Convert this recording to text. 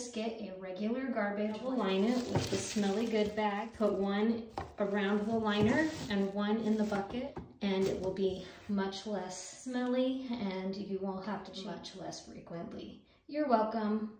Just get a regular garbage. We'll line it with the Smelly Good bag. Put one around the liner and one in the bucket, and it will be much less smelly, and you won't have to change much less frequently. You're welcome.